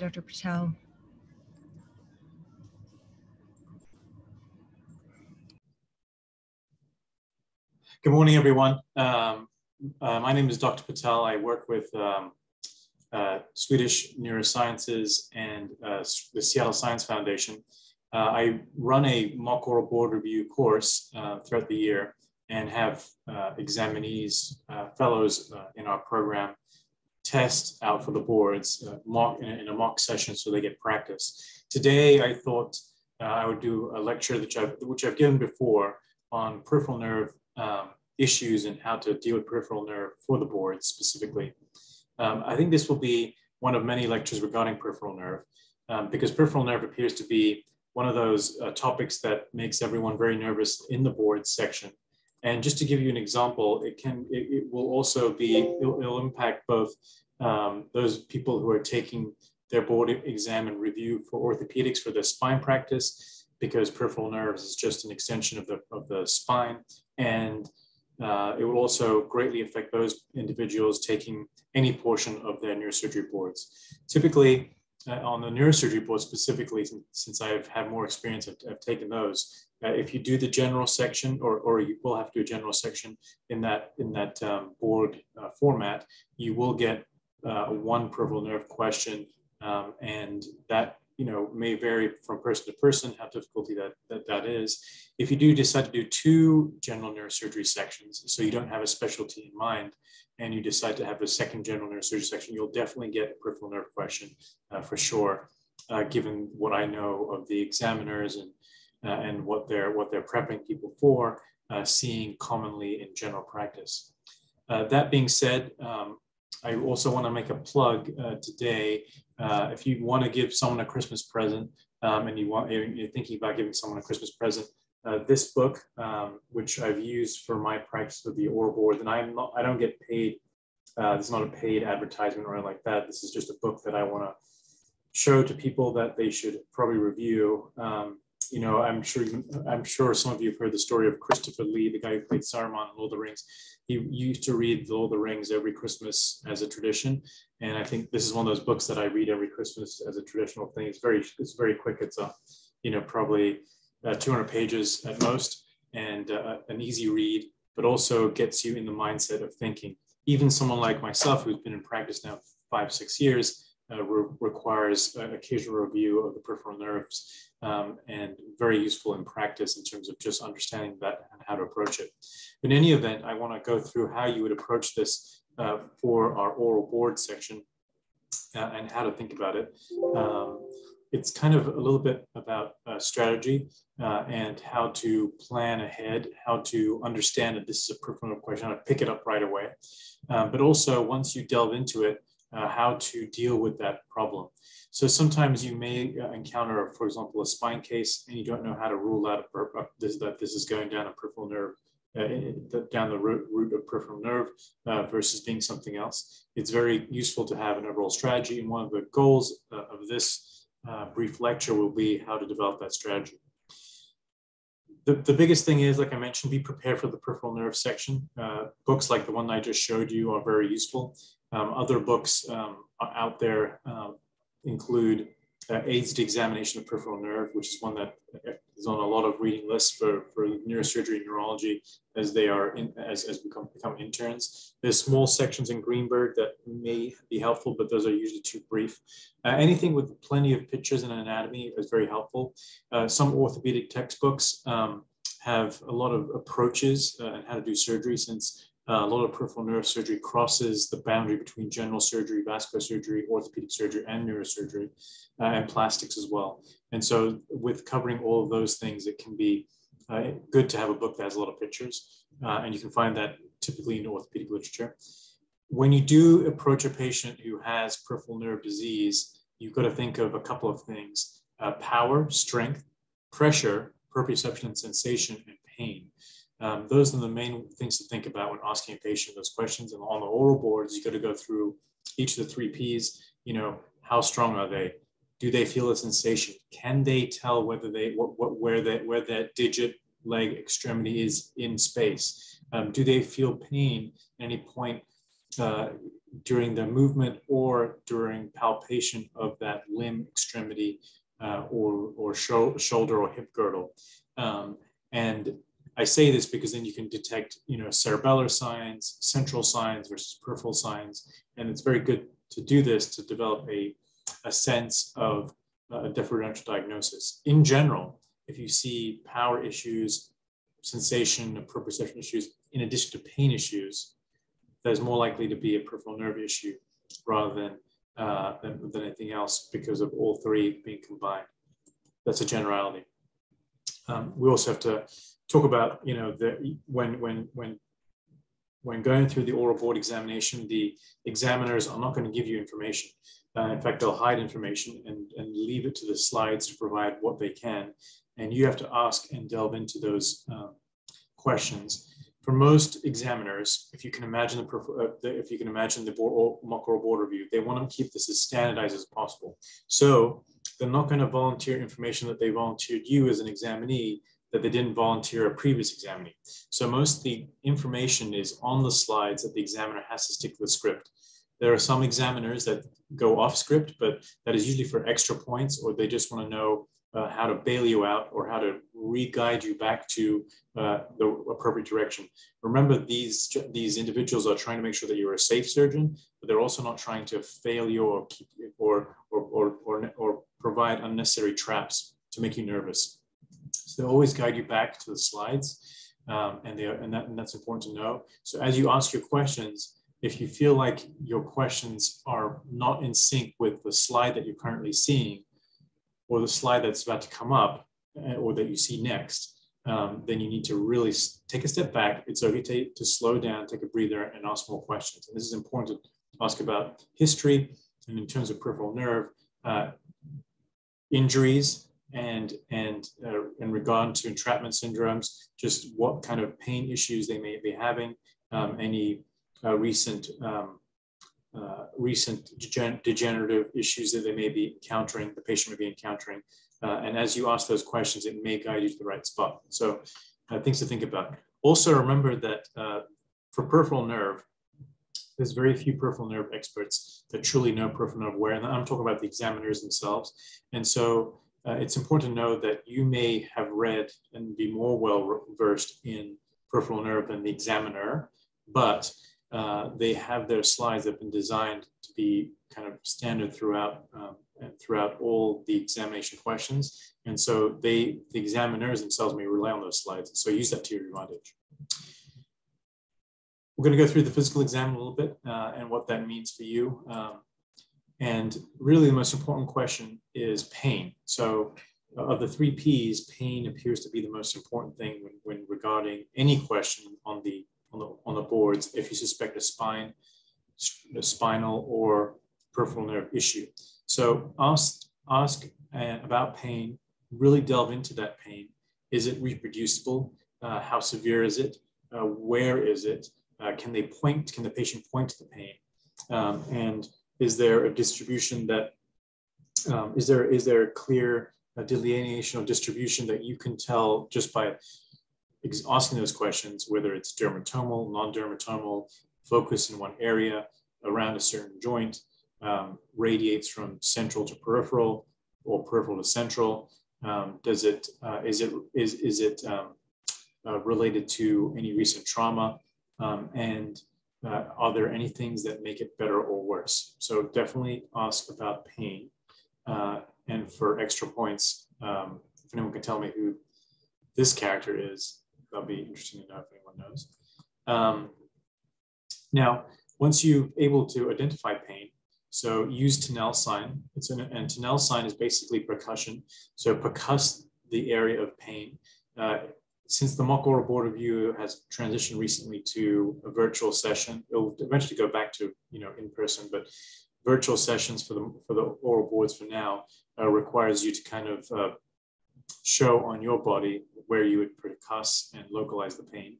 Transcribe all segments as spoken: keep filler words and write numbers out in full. right, Doctor Patel. Good morning, everyone. Um, uh, my name is Doctor Patel. I work with um, uh, Swedish Neurosciences and uh, the Seattle Science Foundation. Uh, I run a mock oral board review course uh, throughout the year and have uh, examinees, uh, fellows uh, in our program test out for the boards uh, mock, in, a, in a mock session so they get practice. Today, I thought uh, I would do a lecture that I've, which I've given before on peripheral nerve Um, issues and how to deal with peripheral nerve for the board specifically. Um, I think this will be one of many lectures regarding peripheral nerve um, because peripheral nerve appears to be one of those uh, topics that makes everyone very nervous in the board section. And just to give you an example, it can, it, it will also be, it'll, it'll impact both um, those people who are taking their board exam and review for orthopedics for their spine practice, because peripheral nerves is just an extension of the, of the spine. And uh, it will also greatly affect those individuals taking any portion of their neurosurgery boards. Typically, uh, on the neurosurgery board specifically, since, since I've had more experience, I've, I've taken those. Uh, if you do the general section, or, or you will have to do a general section in that, in that um, board uh, format, you will get uh, one peripheral nerve question, um, and that you know, may vary from person to person, how difficulty that, that that is. If you do decide to do two general neurosurgery sections, so you don't have a specialty in mind, and you decide to have a second general neurosurgery section, you'll definitely get a peripheral nerve question uh, for sure, uh, given what I know of the examiners and, uh, and what, they're, what they're prepping people for, uh, seeing commonly in general practice. Uh, that being said, um, I also want to make a plug uh, today. Uh, if you want to give someone a Christmas present um, and you want, you're thinking about giving someone a Christmas present, uh, this book, um, which I've used for my practice with the oral board, and I'm not, I don't get paid. Uh, this is not a paid advertisement or anything like that. This is just a book that I want to show to people that they should probably review. Um, you know, I'm sure I'm sure some of you have heard the story of Christopher Lee, the guy who played Saruman in Lord of the Rings. He used to read Lord of the Rings every Christmas as a tradition, and I think this is one of those books that I read every Christmas as a traditional thing. It's very it's very quick. It's a, you know, probably uh, two hundred pages at most, and uh, an easy read, but also gets you in the mindset of thinking. Even someone like myself, who's been in practice now five six years. Uh, re requires an occasional review of the peripheral nerves um, and very useful in practice in terms of just understanding that and how to approach it. In any event, I want to go through how you would approach this uh, for our oral board section uh, and how to think about it. Um, it's kind of a little bit about uh, strategy uh, and how to plan ahead, how to understand that this is a peripheral nerve question, how to pick it up right away. Uh, but also once you delve into it, Uh, how to deal with that problem. So sometimes you may uh, encounter, for example, a spine case, and you don't know how to rule out a, uh, this, that this is going down a peripheral nerve, uh, down the root, root of peripheral nerve uh, versus being something else. It's very useful to have an overall strategy, and one of the goals uh, of this uh, brief lecture will be how to develop that strategy. The, the biggest thing is, like I mentioned, be prepared for the peripheral nerve section. Uh, books like the one I just showed you are very useful. Um, other books um, out there uh, include uh, Aids to Examination of Peripheral Nerve, which is one that is on a lot of reading lists for, for neurosurgery and neurology as they are in, as, as we become, become interns. There's small sections in Greenberg that may be helpful, but those are usually too brief. Uh, anything with plenty of pictures and anatomy is very helpful. Uh, some orthopedic textbooks um, have a lot of approaches uh, and how to do surgery, since Uh, a lot of peripheral nerve surgery crosses the boundary between general surgery, vascular surgery, orthopedic surgery, and neurosurgery, uh, and plastics as well. And so with covering all of those things, it can be uh, good to have a book that has a lot of pictures, uh, and you can find that typically in orthopedic literature. When you do approach a patient who has peripheral nerve disease, you've got to think of a couple of things: uh, power, strength, pressure, proprioception and sensation, and pain. Um, those are the main things to think about when asking a patient those questions. And on the oral boards, you got to go through each of the three P's. You know, how strong are they? Do they feel a sensation? Can they tell whether they what, what where that where that digit, leg, extremity is in space? Um, do they feel pain at any point? Uh, during the movement or during palpation of that limb extremity uh, or, or sho shoulder or hip girdle. Um, and I say this because then you can detect, you know, cerebellar signs, central signs versus peripheral signs. And it's very good to do this to develop a, a sense of a differential diagnosis. In general, if you see power issues, sensation, proprioception issues, in addition to pain issues, there's more likely to be a peripheral nerve issue rather than, uh, than, than anything else because of all three being combined. That's a generality. Um, we also have to talk about, you know, the, when, when, when, when going through the oral board examination, the examiners are not going to give you information. Uh, in fact, they'll hide information and, and leave it to the slides to provide what they can. And you have to ask and delve into those uh, questions. For most examiners, if you can imagine the, if you can imagine the board, mock oral board review, they want to keep this as standardized as possible. So they're not going to volunteer information that they volunteered you as an examinee that they didn't volunteer a previous examinee. So most of the information is on the slides that the examiner has to stick to the script. There are some examiners that go off script, but that is usually for extra points, or they just want to know uh, how to bail you out or how to re-guide you back to uh, the appropriate direction. Remember, these, these individuals are trying to make sure that you're a safe surgeon, but they're also not trying to fail you or, keep, or, or, or, or, or provide unnecessary traps to make you nervous. So they always guide you back to the slides, um, and, they are, and, that, and that's important to know. So as you ask your questions, if you feel like your questions are not in sync with the slide that you're currently seeing or the slide that's about to come up or that you see next, um, then you need to really take a step back. It's okay to, to slow down, take a breather, and ask more questions. And this is important to ask about history and in terms of peripheral nerve uh, injuries and, and uh, in regard to entrapment syndromes, just what kind of pain issues they may be having, um, any Uh, recent um, uh, recent degen degenerative issues that they may be encountering, the patient may be encountering. Uh, and as you ask those questions, it may guide you to the right spot. So uh, things to think about. Also remember that uh, for peripheral nerve, there's very few peripheral nerve experts that truly know peripheral nerve wear. And I'm talking about the examiners themselves. And so uh, it's important to know that you may have read and be more well-versed in peripheral nerve than the examiner, but Uh, they have their slides that have been designed to be kind of standard throughout um, and throughout all the examination questions. And so they, the examiners themselves may rely on those slides. So use that to your advantage. We're going to go through the physical exam a little bit uh, and what that means for you. Um, and really the most important question is pain. So uh, of the three Ps, pain appears to be the most important thing when, when regarding any question on the On the, on the boards if you suspect a spine, a spinal or peripheral nerve issue. So ask, ask uh, about pain, really delve into that pain. Is it reproducible? Uh, how severe is it? Uh, where is it? Uh, can they point, can the patient point to the pain? Um, and is there a distribution that, um, is there, is there a clear uh, delineation or distribution that you can tell just by asking those questions, whether it's dermatomal, non-dermatomal, focus in one area around a certain joint, um, radiates from central to peripheral or peripheral to central. Um, does it, uh, is it, is, is it um, uh, related to any recent trauma? Um, and uh, are there any things that make it better or worse? So definitely ask about pain. Uh, and for extra points, um, if anyone can tell me who this character is, that'll be interesting to know if anyone knows. Um, now, once you're able to identify pain, so use Tinel sign. It's an, and Tinel sign is basically percussion. So percuss the area of pain. Uh, since the mock oral board review has transitioned recently to a virtual session, it'll eventually go back to you know in person, but virtual sessions for the for the oral boards for now uh, requires you to kind of uh, show on your body where you would percuss and localize the pain.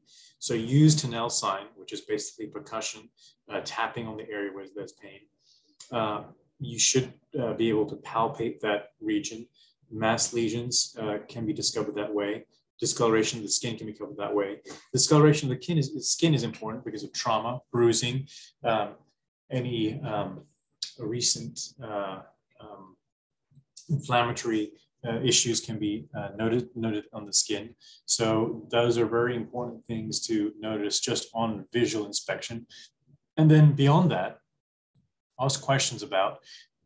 So use Tinel sign, which is basically percussion, uh, tapping on the area where there's pain. Uh, you should uh, be able to palpate that region. Mass lesions uh, can be discovered that way. Discoloration of the skin can be covered that way. Discoloration of the skin is, the skin is important because of trauma, bruising, um, any um, recent uh, um, inflammatory uh, issues can be uh, noted, noted on the skin. So those are very important things to notice just on visual inspection. And then beyond that, ask questions about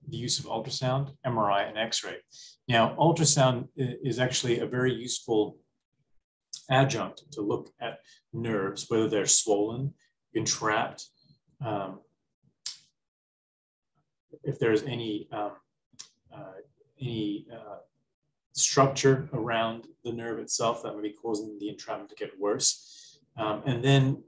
the use of ultrasound, M R I, and X-ray. Now, ultrasound is actually a very useful adjunct to look at nerves, whether they're swollen, entrapped, um, if there's any, um, uh, any uh, structure around the nerve itself that may be causing the entrapment to get worse. Um, and then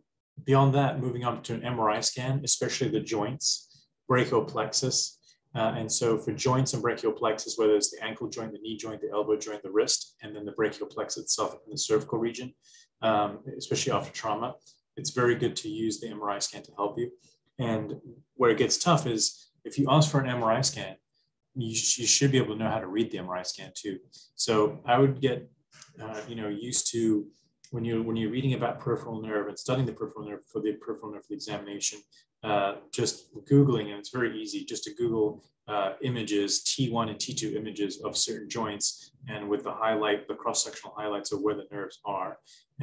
beyond that, moving on to an M R I scan, especially the joints, brachial plexus. Uh, and so for joints and brachial plexus, whether it's the ankle joint, the knee joint, the elbow joint, the wrist, and then the brachial plexus itself in the cervical region, um, especially after trauma, it's very good to use the M R I scan to help you. And where it gets tough is if you ask for an M R I scan, you, sh you should be able to know how to read the M R I scan too. So I would get, uh, you know, used to when you're, when you're reading about peripheral nerve and studying the peripheral nerve for the peripheral nerve for the examination, Uh, just Googling, and it's very easy just to Google uh, images, T one and T two images of certain joints, and with the highlight, the cross-sectional highlights of where the nerves are.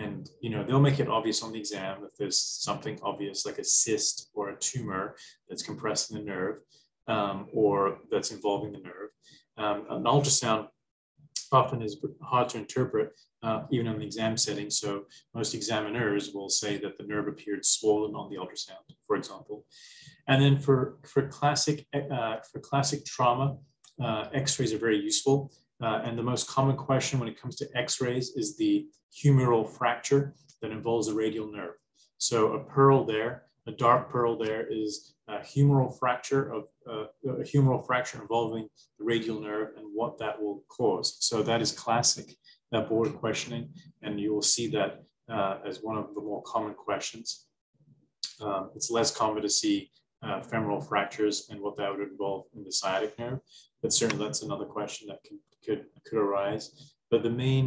And, you know, they'll make it obvious on the exam if there's something obvious like a cyst or a tumor that's compressing the nerve um, or that's involving the nerve. Um, an ultrasound often is hard to interpret, uh, even in the exam setting. So most examiners will say that the nerve appeared swollen on the ultrasound, for example. And then for, for, classic, uh, for classic trauma, uh, X-rays are very useful. Uh, and the most common question when it comes to X-rays is the humeral fracture that involves a radial nerve. So a pearl there, a dark pearl there is a humeral fracture of uh, a humeral fracture involving the radial nerve and what that will cause. So that is classic, that board questioning, and you will see that uh, as one of the more common questions. Um, it's less common to see uh, femoral fractures and what that would involve in the sciatic nerve, but certainly that's another question that can, could could arise. But the main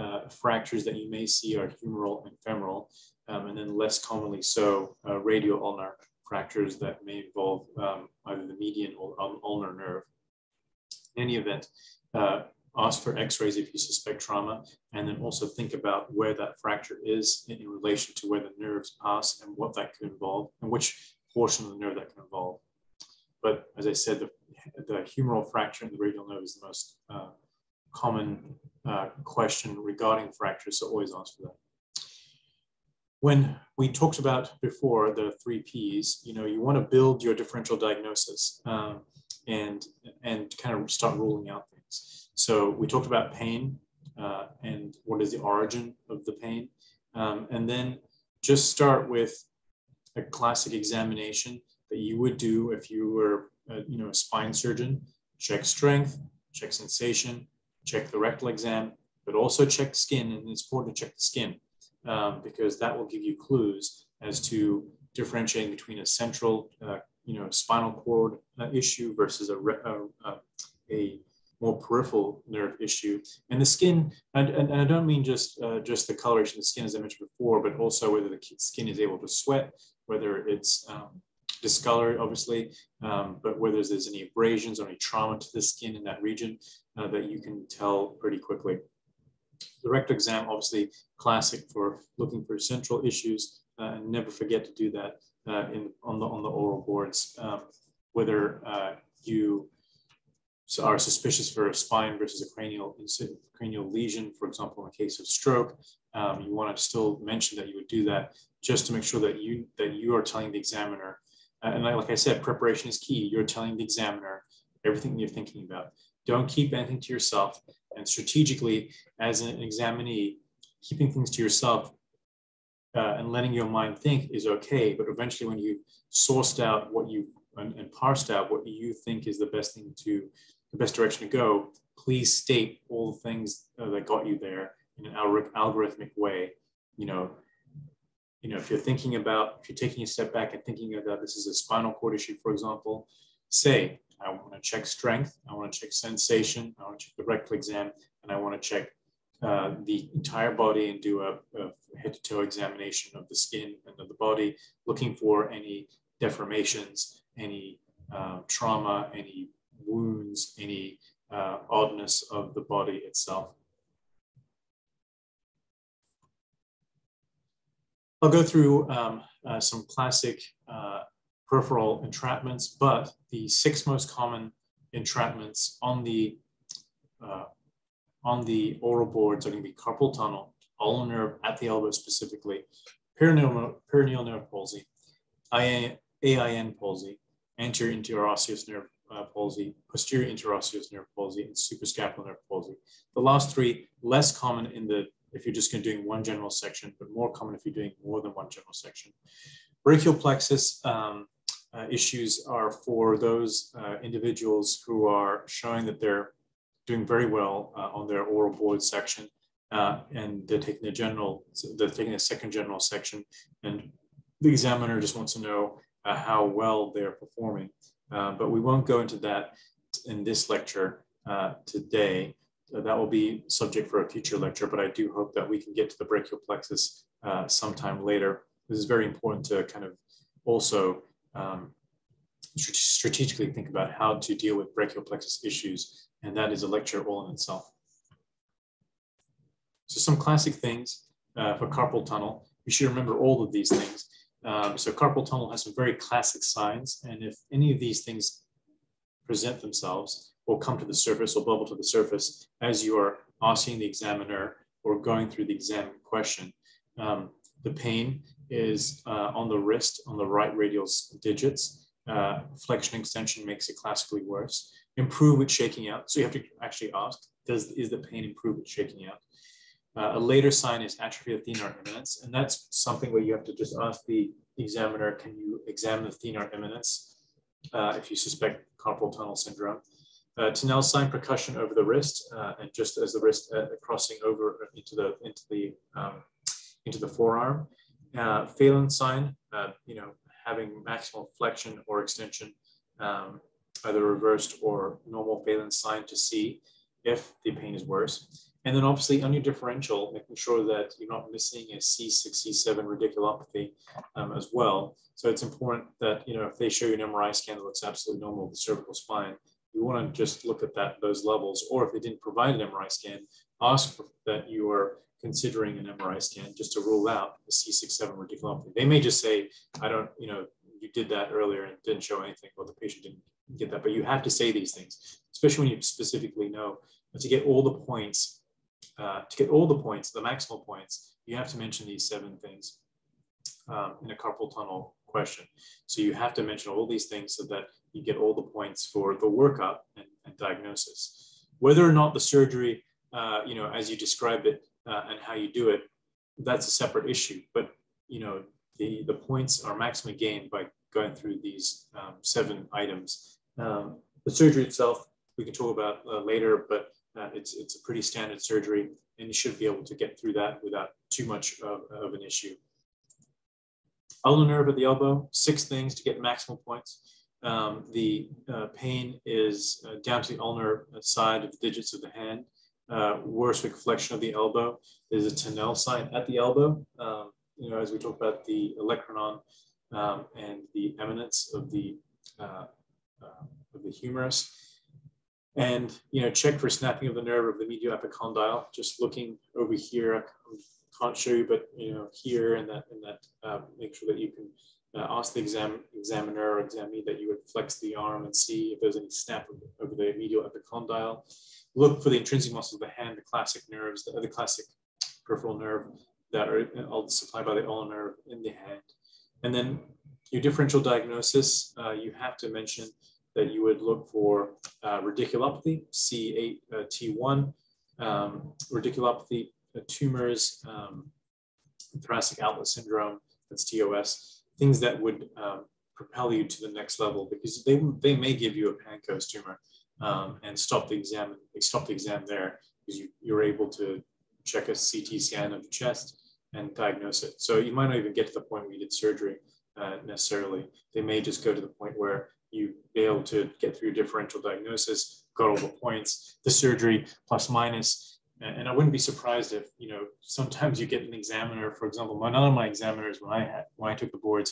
uh, fractures that you may see are humeral and femoral. Um, and then less commonly so, uh, radial ulnar fractures that may involve um, either the median or ulnar nerve. In any event, uh, ask for X-rays if you suspect trauma, and then also think about where that fracture is in relation to where the nerves pass and what that could involve and which portion of the nerve that can involve. But as I said, the, the humeral fracture in the radial nerve is the most uh, common uh, question regarding fractures, so always ask for that. When we talked about before the three Ps, you know, you want to build your differential diagnosis um, and, and kind of start ruling out things. So we talked about pain uh, and what is the origin of the pain. Um, and then just start with a classic examination that you would do if you were, uh, you know, a spine surgeon. Check strength, check sensation, check the rectal exam, but also check skin. And it's important to check the skin. Um, because that will give you clues as to differentiating between a central, uh, you know, spinal cord uh, issue versus a, a, a more peripheral nerve issue. And the skin, and, and, and I don't mean just, uh, just the coloration of the skin, as I mentioned before, but also whether the skin is able to sweat, whether it's um, discolored, obviously, um, but whether there's any abrasions or any trauma to the skin in that region uh, that you can tell pretty quickly. The rectal exam, obviously classic for looking for central issues, uh, and never forget to do that uh, in, on, the, on the oral boards, um, whether uh, you are suspicious for a spine versus a cranial, cranial lesion, for example, in a case of stroke, um, you want to still mention that you would do that just to make sure that you, that you are telling the examiner. Uh, and like I said, preparation is key. You're telling the examiner everything you're thinking about. Don't keep anything to yourself. And strategically, as an examinee, keeping things to yourself uh, and letting your mind think is okay. But eventually, when you've sourced out what you and, and parsed out what you think is the best thing to, the best direction to go, please state all the things uh, that got you there in an algorithmic way. You know, you know, if you're thinking about, if you're taking a step back and thinking about this is a spinal cord issue, for example, say, I want to check strength, I want to check sensation, I want to check the rectal exam, and I want to check uh, the entire body and do a, a head-to-toe examination of the skin and of the body, looking for any deformations, any uh, trauma, any wounds, any uh, oddness of the body itself. I'll go through um, uh, some classic uh, peripheral entrapments, but the six most common entrapments on the uh, on the oral boards are going to be carpal tunnel, ulnar nerve at the elbow specifically, perineal, perineal nerve palsy, A I N palsy, anterior interosseous nerve uh, palsy, posterior interosseous nerve palsy, and suprascapular nerve palsy. The last three less common in the if you're just going to doing one general section, but more common if you're doing more than one general section. Brachial plexus um, uh, issues are for those uh, individuals who are showing that they're doing very well uh, on their oral board section, uh, and they're taking a general, they're taking a second general section, and the examiner just wants to know uh, how well they're performing. Uh, but we won't go into that in this lecture uh, today. Uh, that will be subject for a future lecture, but I do hope that we can get to the brachial plexus uh, sometime later. This is very important to kind of also um, strategically think about how to deal with brachial plexus issues, and that is a lecture all in itself. So some classic things uh, for carpal tunnel. You should remember all of these things. Um, so carpal tunnel has some very classic signs, and if any of these things present themselves, will come to the surface or bubble to the surface as you are asking the examiner or going through the exam question. Um, the pain is uh, on the wrist, on the right radial digits. Uh, flexion extension makes it classically worse. Improve with shaking out. So you have to actually ask, does, is the pain improve with shaking out? Uh, a later sign is atrophy of thenar eminence. And that's something where you have to just ask the examiner, can you examine the thenar eminence uh, if you suspect carpal tunnel syndrome? Uh, Tinel sign percussion over the wrist, uh, and just as the wrist uh, crossing over into the into the um, into the forearm. Uh, Phalen's sign, uh, you know, having maximal flexion or extension, um, either reversed or normal Phalen's sign to see if the pain is worse. And then obviously on your differential, making sure that you're not missing a C six, C seven radiculopathy um, as well. So it's important that, you know, if they show you an M R I scan that looks absolutely normal of the cervical spine, you want to just look at that, those levels, or if they didn't provide an M R I scan, ask for, that you are considering an M R I scan just to rule out the C six seven radiculopathy. They may just say, I don't, you know, you did that earlier and it didn't show anything, or the patient didn't get that, but you have to say these things, especially when you specifically know, but to get all the points, uh, to get all the points, the maximal points, you have to mention these seven things um, in a carpal tunnel question. So you have to mention all these things so that you get all the points for the workup and, and diagnosis. Whether or not the surgery, uh, you know, as you describe it uh, and how you do it, that's a separate issue. But, you know, the, the points are maximally gained by going through these um, seven items. Um, the surgery itself, we can talk about uh, later, but uh, it's, it's a pretty standard surgery, and you should be able to get through that without too much of, of an issue. Ulnar nerve at the elbow, six things to get maximal points. Um, the uh, pain is uh, down to the ulnar side of the digits of the hand, uh, worse with flexion of the elbow. There's a Tinel sign at the elbow, um, you know, as we talk about the olecranon um, and the eminence of the, uh, uh, of the humerus. And, you know, check for snapping of the nerve of the medial epicondyle, just looking over here. I can't show you, but, you know, here and that, and that uh, make sure that you can Uh, ask the exam, examiner or examinee that you would flex the arm and see if there's any snap over the medial epicondyle. Look for the intrinsic muscles of the hand, the classic nerves, the, the classic peripheral nerve that are supplied by the ulnar nerve in the hand. And then your differential diagnosis, uh, you have to mention that you would look for uh, radiculopathy, C eight T one, um, radiculopathy, uh, tumors, um, thoracic outlet syndrome, that's T O S. Things that would um, propel you to the next level, because they, they may give you a Panco's tumor um, and stop the exam, they stop the exam there, because you, you're able to check a C T scan of the chest and diagnose it. So you might not even get to the point where you did surgery uh, necessarily. They may just go to the point where you be able to get through your differential diagnosis, got all the points, the surgery plus minus. And I wouldn't be surprised if, you know, sometimes you get an examiner, for example, none of my examiners when I had, when I took the boards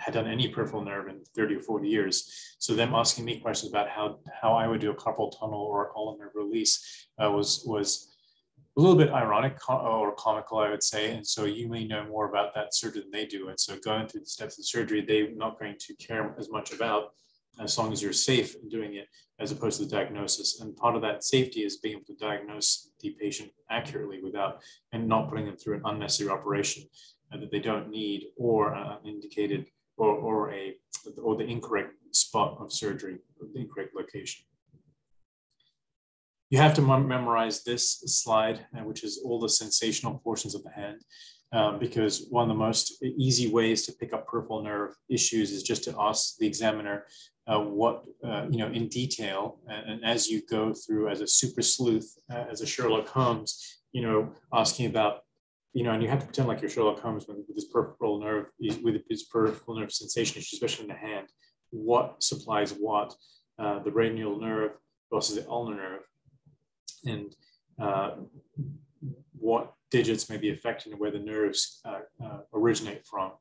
had done any peripheral nerve in thirty or forty years. So them asking me questions about how, how I would do a carpal tunnel or a columnar nerve release uh, was, was a little bit ironic or comical, I would say. And so you may know more about that surgery than they do. And so going through the steps of surgery, they're not going to care as much about, as long as you're safe in doing it, as opposed to the diagnosis. And part of that safety is being able to diagnose the patient accurately without, and not putting them through an unnecessary operation uh, that they don't need, or uh, indicated, or, or, a, or the incorrect spot of surgery, or the incorrect location. You have to mem memorize this slide, uh, which is all the sensational portions of the hand, um, because one of the most easy ways to pick up peripheral nerve issues is just to ask the examiner uh, what, uh, you know, in detail. And, and as you go through as a super sleuth, uh, as a Sherlock Holmes, you know, asking about, you know, and you have to pretend like you're Sherlock Holmes with this peripheral nerve, with this peripheral nerve sensation issue, especially in the hand, what supplies what, uh, the cranial nerve versus the ulnar nerve, and uh, what digits may be affected and where the nerves uh, uh, originate from.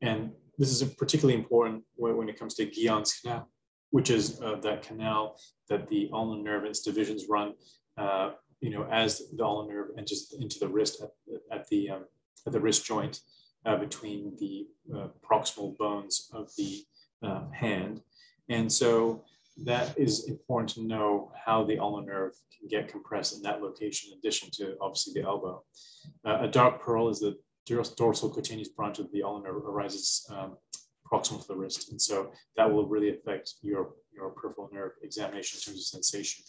And this is a particularly important when it comes to Guyon's canal, which is uh, that canal that the ulnar nerve and its divisions run, uh, you know, as the ulnar nerve enters into the wrist at, at, the, um, at the wrist joint uh, between the uh, proximal bones of the uh, hand. And so that is important to know how the ulnar nerve can get compressed in that location, in addition to obviously the elbow. Uh, a dark pearl is the dorsal cutaneous branch of the ulnar nerve, arises um, proximal to the wrist. And so that will really affect your, your peripheral nerve examination in terms of sensation.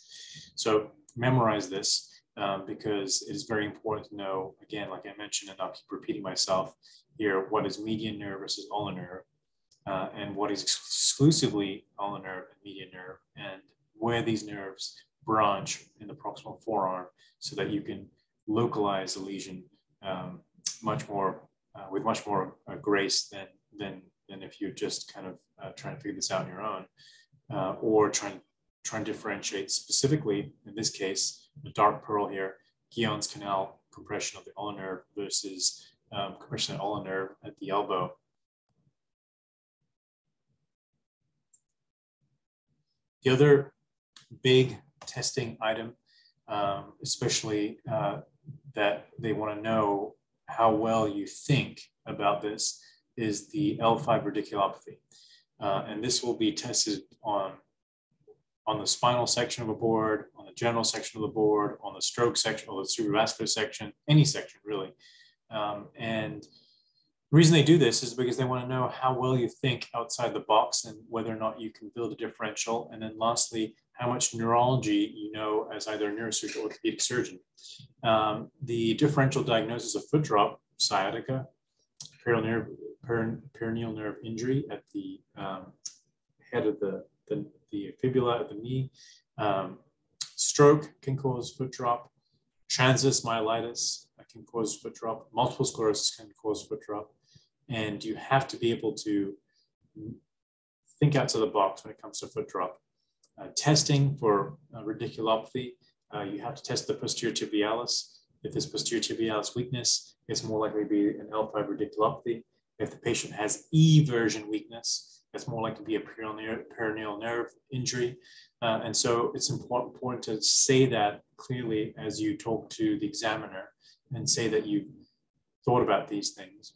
So memorize this um, because it is very important to know, again, like I mentioned, and I'll keep repeating myself here, what is median nerve versus ulnar nerve. Uh, and what is exclusively ulnar nerve and median nerve, and where these nerves branch in the proximal forearm, so that you can localize the lesion um, much more uh, with much more uh, grace than than than if you're just kind of uh, trying to figure this out on your own, uh, or trying trying to differentiate specifically in this case the dark pearl here, Guyon's canal compression of the ulnar nerve versus um, compression of the ulnar nerve at the elbow. The other big testing item, um, especially uh, that they want to know how well you think about this, is the L five radiculopathy. Uh, and this will be tested on, on the spinal section of a board, on the general section of the board, on the stroke section, or the cerebrovascular section, any section really. Um, and the reason they do this is because they want to know how well you think outside the box and whether or not you can build a differential. And then lastly, how much neurology you know as either a neurosurgeon or orthopedic surgeon. Um, the differential diagnosis of foot drop, sciatica, peroneal nerve, per, peroneal nerve injury at the um, head of the, the, the fibula of the knee, um, stroke can cause foot drop, transverse myelitis can cause foot drop, multiple sclerosis can cause foot drop. And you have to be able to think outside the box when it comes to foot drop. Uh, testing for uh, radiculopathy, uh, you have to test the posterior tibialis. If there's posterior tibialis weakness, it's more likely to be an L five radiculopathy. If the patient has eversion weakness, that's more likely to be a peroneal, peroneal nerve injury. Uh, and so it's important, important to say that clearly as you talk to the examiner and say that you've thought about these things.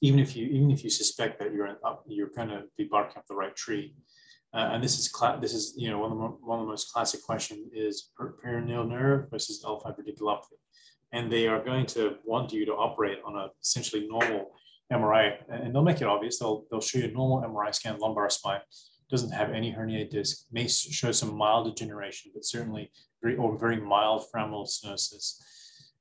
Even if you, even if you suspect that you're up, you're going to be barking up the right tree. Uh, and this is, this is, you know, one of the, one of the most classic questions is per peroneal nerve versus L five radiculopathy. And they are going to want you to operate on a essentially normal M R I, and they'll make it obvious. They'll, they'll show you a normal M R I scan, lumbar spine, doesn't have any herniated disc, may show some mild degeneration, but certainly very, or very mild foraminal stenosis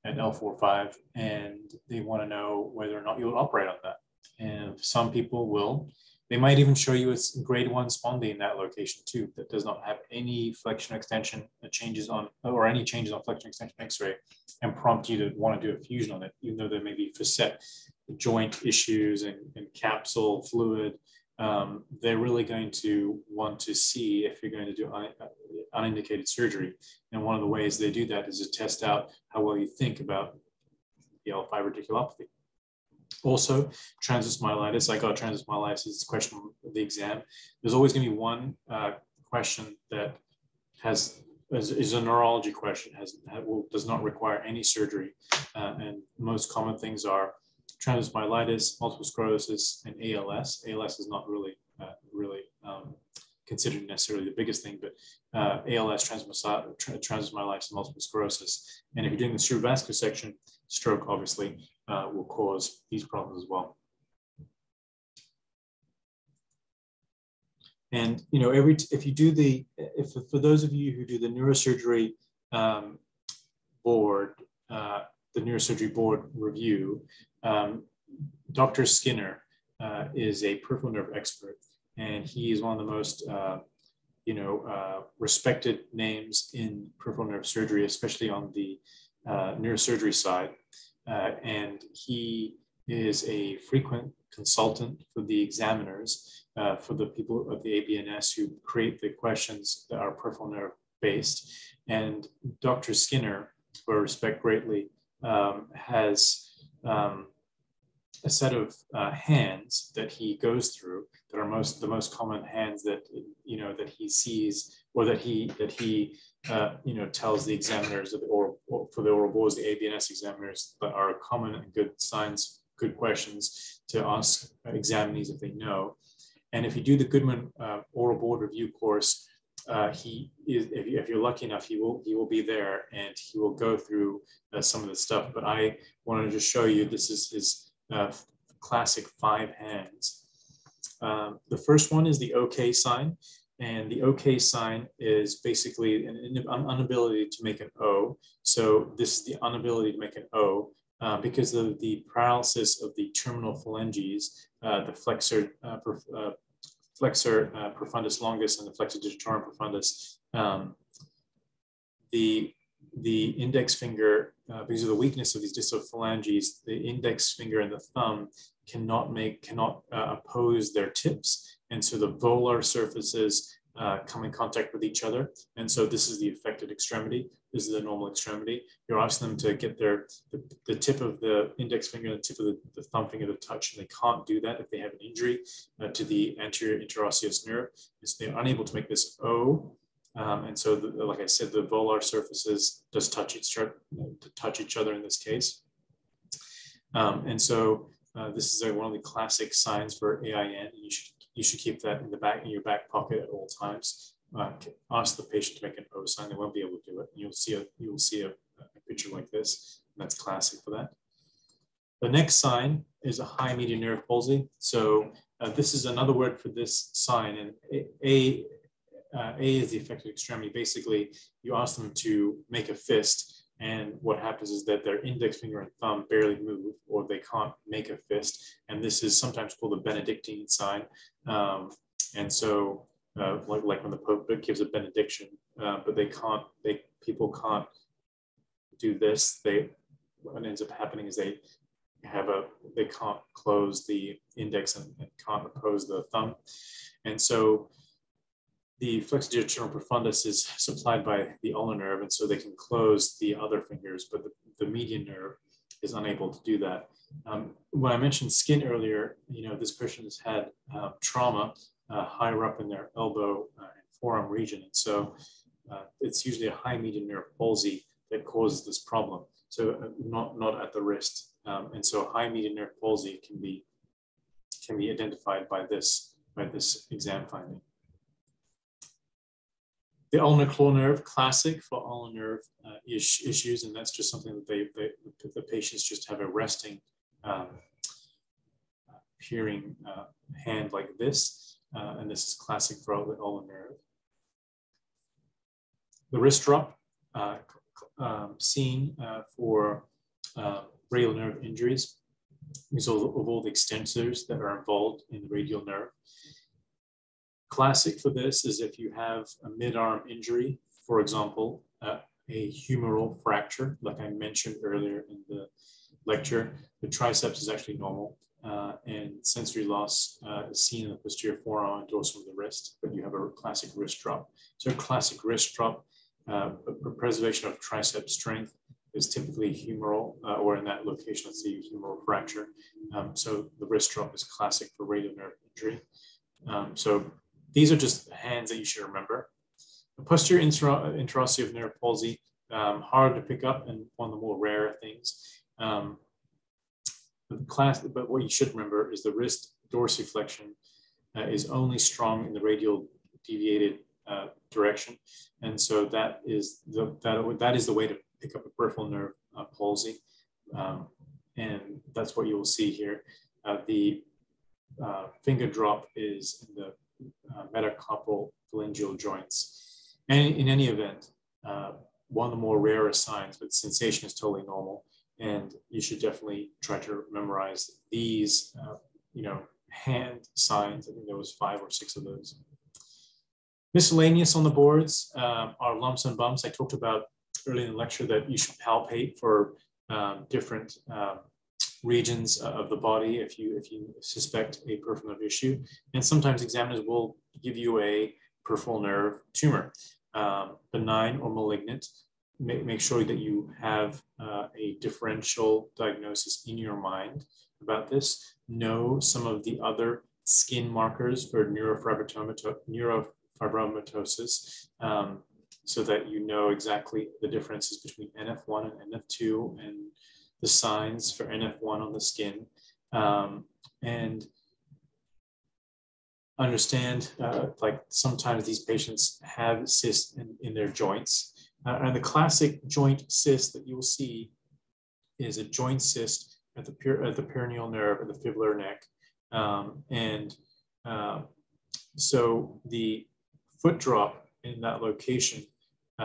at L four five, and they want to know whether or not you will operate on that. And some people will. They might even show you it's grade one spondy in that location too, that does not have any flexion extension changes on, or any changes on flexion extension X-ray, and prompt you to want to do a fusion on it, even though there may be facet joint issues and, and capsule fluid. Um, they're really going to want to see if you're going to do un unindicated surgery. And one of the ways they do that is to test out how well you think about the L five radiculopathy. Also, transverse myelitis. I got transverse myelitis. It's a question of the exam. There's always going to be one uh, question that has is, is a neurology question, has will, does not require any surgery, uh, and most common things are transverse myelitis, multiple sclerosis, and A L S. A L S is not really uh, really um, considered necessarily the biggest thing, but uh, A L S, transverse myelitis, and multiple sclerosis. And if you're doing the cerebrovascular section, stroke obviously uh, will cause these problems as well. And you know, every if you do the if for those of you who do the neurosurgery um, board, uh, the neurosurgery board review, um, Doctor Skinner uh, is a peripheral nerve expert. And he is one of the most, uh, you know, uh, respected names in peripheral nerve surgery, especially on the uh, neurosurgery side. Uh, and he is a frequent consultant for the examiners, uh, for the people of the A B N S who create the questions that are peripheral nerve based. And Doctor Skinner, who I respect greatly, um, has um, a set of uh, hands that he goes through that are most the most common hands that you know that he sees, or that he that he uh, you know tells the examiners of the oral, or for the oral boards, the A B N S examiners, that are common and good signs, good questions to ask examinees if they know. And if you do the Goodman uh, oral board review course, uh, he is if, you, if you're lucky enough, he will he will be there and he will go through uh, some of the stuff. But I wanted to just show you, this is his Uh, classic five hands. Um, the first one is the OK sign, and the OK sign is basically an, an inability to make an O. So this is the inability to make an O uh, because of the paralysis of the terminal phalanges, uh, the flexor, uh, perf uh, flexor uh, profundus longus, and the flexor digitorum profundus. Um, the the index finger, uh, because of the weakness of these distal phalanges, the index finger and the thumb cannot make, cannot uh, oppose their tips. And so the volar surfaces uh, come in contact with each other. And so this is the affected extremity. This is the normal extremity. You're asking them to get their, the, the tip of the index finger and the tip of the, the thumb finger to touch, and they can't do that if they have an injury uh, to the anterior interosseous nerve. So they're unable to make this O. Um, and so, the, like I said, the volar surfaces just touch each, touch each other in this case. Um, and so uh, this is a, one of the classic signs for A I N. You should, you should keep that in the back in your back pocket at all times. Uh, ask the patient to make an O sign. They won't be able to do it. And you'll see a, you'll see a, a picture like this. And that's classic for that. The next sign is a high median nerve palsy. So uh, this is another word for this sign. And a, a Uh, A is the affected extremity. Basically, you ask them to make a fist, and what happens is that their index finger and thumb barely move, or they can't make a fist. And this is sometimes called the Benedictine sign. Um, and so, uh, like, like when the Pope gives a benediction, uh, but they can't, they, people can't do this. They, what ends up happening is they have a, they can't close the index and, and can't oppose the thumb. And so, the flexor digitorum profundus is supplied by the ulnar nerve, and so they can close the other fingers, but the, the median nerve is unable to do that. Um, when I mentioned skin earlier, you know, this person has had uh, trauma uh, higher up in their elbow uh, and forearm region, and so uh, it's usually a high median nerve palsy that causes this problem. So uh, not not at the wrist, um, and so high median nerve palsy can be can be identified by this by this exam finding. The ulnar claw nerve, classic for ulnar nerve uh, ish, issues, and that's just something that they, they the patients just have a resting, um, peering uh, hand like this, uh, and this is classic for the ulnar nerve. The wrist drop, uh, um, seen uh, for uh, radial nerve injuries, because of all the extensors that are involved in the radial nerve. Classic for this is if you have a mid-arm injury, for example, uh, a humeral fracture, like I mentioned earlier in the lecture, the triceps is actually normal, uh, and sensory loss uh, is seen in the posterior forearm and dorsal of the wrist, but you have a classic wrist drop. So a classic wrist drop, uh, preservation of tricep strength is typically humeral, uh, or in that location, let's see, humeral fracture, Um, so the wrist drop is classic for radial nerve injury. Um, so these are just hands that you should remember. The posterior interosseous nerve palsy, um, hard to pick up and one of the more rare things. Um, but, class, but what you should remember is the wrist dorsiflexion uh, is only strong in the radial deviated uh, direction. And so that is the, that, that is the way to pick up a peripheral nerve uh, palsy. Um, and that's what you will see here. Uh, the uh, finger drop is in the uh, metacarpal phalangeal joints. And in any event, uh, one of the more rarer signs, but sensation is totally normal. And you should definitely try to memorize these, uh, you know, hand signs. I think there was five or six of those. Miscellaneous on the boards uh, are lumps and bumps. I talked about earlier in the lecture that you should palpate for Um, different um, regions of the body if you if you suspect a peripheral nerve issue, and sometimes examiners will give you a peripheral nerve tumor, um, benign or malignant. Make, make sure that you have uh, a differential diagnosis in your mind about this. Know some of the other skin markers for neurofibromato neurofibromatosis. Um, so that you know exactly the differences between N F one and N F two and the signs for N F one on the skin, um, and understand uh, like sometimes these patients have cysts in, in their joints. Uh, and the classic joint cyst that you'll see is a joint cyst at the, per at the peroneal nerve, at the fibular neck. Um, and uh, so the foot drop in that location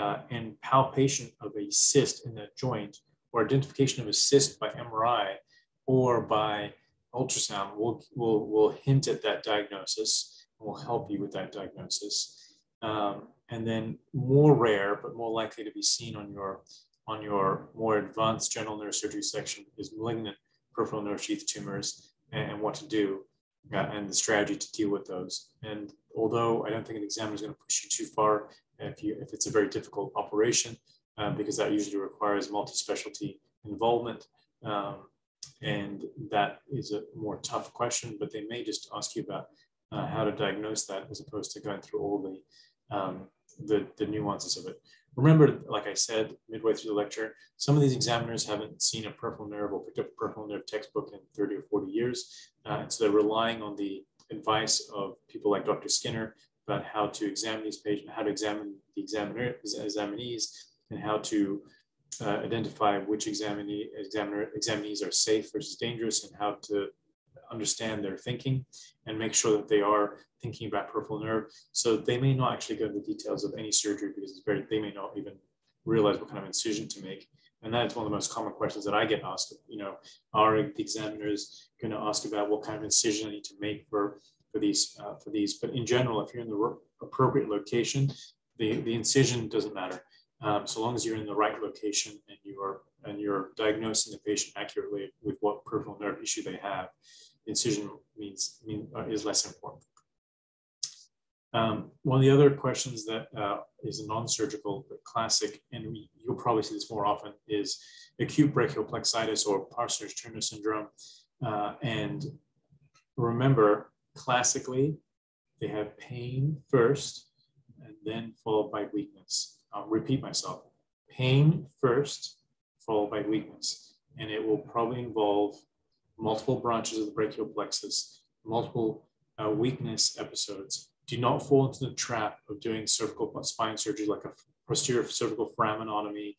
Uh, and palpation of a cyst in that joint, or identification of a cyst by M R I or by ultrasound, will will will hint at that diagnosis and will help you with that diagnosis. Um, and then more rare, but more likely to be seen on your on your more advanced general neurosurgery section is malignant peripheral nerve sheath tumors and, and what to do uh, and the strategy to deal with those. And although I don't think an examiner is going to push you too far if you if it's a very difficult operation, uh, because that usually requires multi-specialty involvement, um, and that is a more tough question, but they may just ask you about uh, how to diagnose that as opposed to going through all the, um, the the nuances of it. Remember, like I said midway through the lecture, some of these examiners haven't seen a peripheral nerve or picked up a peripheral nerve textbook in thirty or forty years, uh, and so they're relying on the advice of people like Doctor Skinner about how to examine these patients, how to examine the examiner, examinees, and how to uh, identify which examinee, examiner, examinees are safe versus dangerous, and how to understand their thinking and make sure that they are thinking about peripheral nerve. So they may not actually go into the details of any surgery because it's very, they may not even realize what kind of incision to make. And that's one of the most common questions that I get asked, you know, are the examiners going to ask about what kind of incision I need to make for For these, uh, for these, but in general, if you're in the appropriate location, the the incision doesn't matter, um, so long as you're in the right location and you are and you're diagnosing the patient accurately with what peripheral nerve issue they have, incision means mean, uh, is less important. Um, one of the other questions that uh, is a non-surgical but classic, and we, you'll probably see this more often, is acute brachial plexitis or Parsons-Turner syndrome, uh, and remember. Classically, they have pain first and then followed by weakness. I'll repeat myself. Pain first, followed by weakness. And it will probably involve multiple branches of the brachial plexus, multiple uh, weakness episodes. Do not fall into the trap of doing cervical spine surgery like a posterior cervical foraminotomy,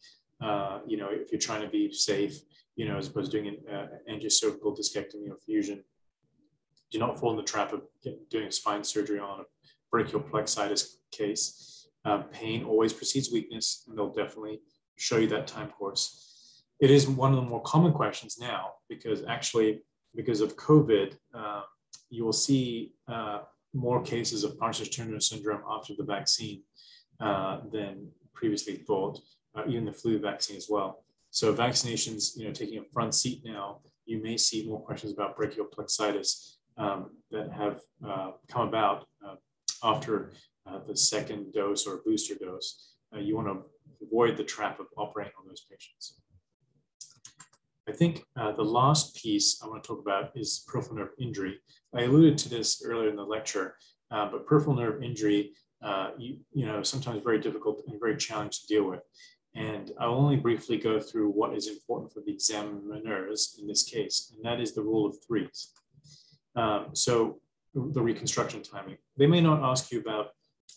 uh, you know, if you're trying to be safe, you know, as opposed to doing an uh, angiocervical discectomy or fusion. Do not fall in the trap of doing spine surgery on a brachial plexitis case. Uh, pain always precedes weakness, and they'll definitely show you that time course. It is one of the more common questions now because actually, because of COVID, uh, you will see uh, more cases of Parsons-Turner syndrome after the vaccine uh, than previously thought, uh, even the flu vaccine as well. So vaccinations, you know, taking a front seat now, you may see more questions about brachial plexitis Um, that have uh, come about uh, after uh, the second dose or booster dose. Uh, you want to avoid the trap of operating on those patients. I think uh, the last piece I want to talk about is peripheral nerve injury. I alluded to this earlier in the lecture, uh, but peripheral nerve injury, uh, you, you know, sometimes very difficult and very challenging to deal with. And I'll only briefly go through what is important for the examiners in this case, and that is the rule of threes. Um, so the reconstruction timing. They may not ask you about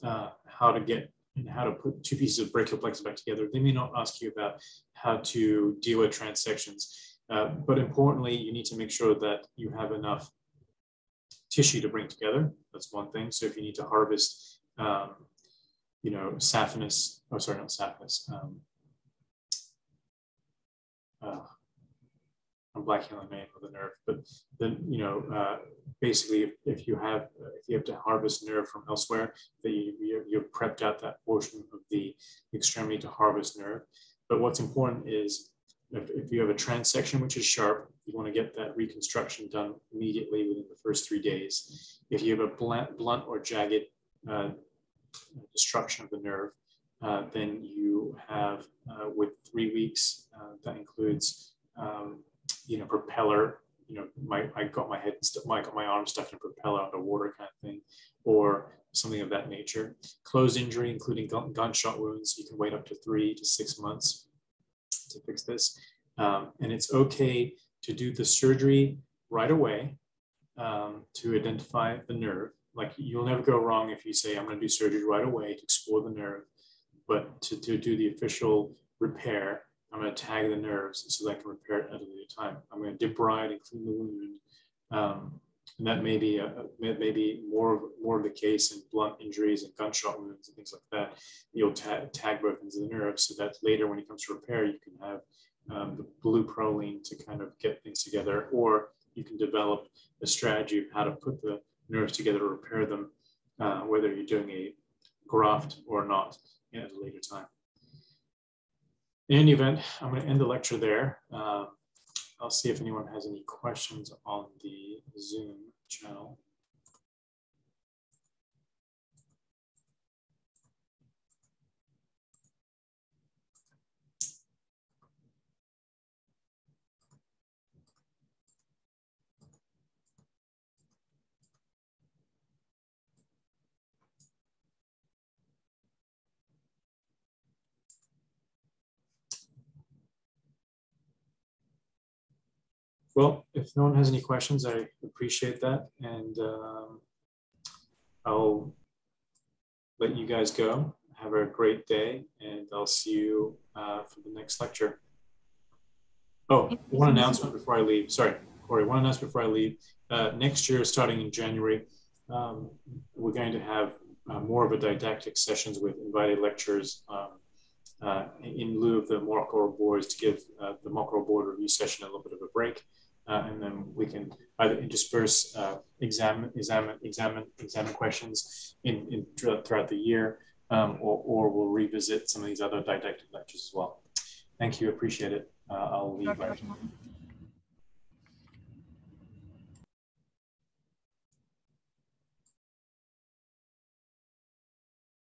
uh, how to get and how to put two pieces of brachial plexus back together. They may not ask you about how to deal with transections, uh, but importantly, you need to make sure that you have enough tissue to bring together. That's one thing. So if you need to harvest, um, you know, saphenous, oh, sorry, not saphenous. Um, uh, I'm blacking on the name of the nerve, but then, you know, uh, basically if, if you have, uh, if you have to harvest nerve from elsewhere, that you, you, you've prepped out that portion of the extremity to harvest nerve. But what's important is if, if you have a transection, which is sharp, you want to get that reconstruction done immediately within the first three days. If you have a blunt, blunt or jagged uh, destruction of the nerve, uh, then you have uh, with three weeks, uh, that includes, um, you know, propeller, you know, my, I got my head, my, I got my arm stuck in a propeller underwater kind of thing, or something of that nature. Closed injury, including gun, gunshot wounds, you can wait up to three to six months to fix this. Um, and it's okay to do the surgery right away um, to identify the nerve. Like you'll never go wrong if you say, I'm gonna do surgery right away to explore the nerve, but to, to do the official repair, I'm going to tag the nerves so that I can repair it at a later time. I'm going to debride and clean the wound. Um, and that may be, a, may be more, of, more of the case in blunt injuries and gunshot wounds and things like that. You'll ta tag both ends of the nerve so that later when it comes to repair, you can have um, the blue proline to kind of get things together, or you can develop a strategy of how to put the nerves together to repair them, uh, whether you're doing a graft or not at a later time. In any event, I'm going to end the lecture there. Uh, I'll see if anyone has any questions on the Zoom channel. Well, if no one has any questions, I appreciate that. And um, I'll let you guys go. Have a great day, and I'll see you uh, for the next lecture. Oh, one announcement before I leave. Sorry, Corey, one announcement before I leave. Uh, next year, starting in January, um, we're going to have uh, more of a didactic sessions with invited lecturers um, uh, in lieu of the mock oral boards to give uh, the mock oral board review session a little bit of a break. Uh, and then we can either intersperse uh, examine, examine, examine, examine questions in, in throughout the year, um, or, or we'll revisit some of these other didactic lectures as well. Thank you, appreciate it. Uh, I'll leave.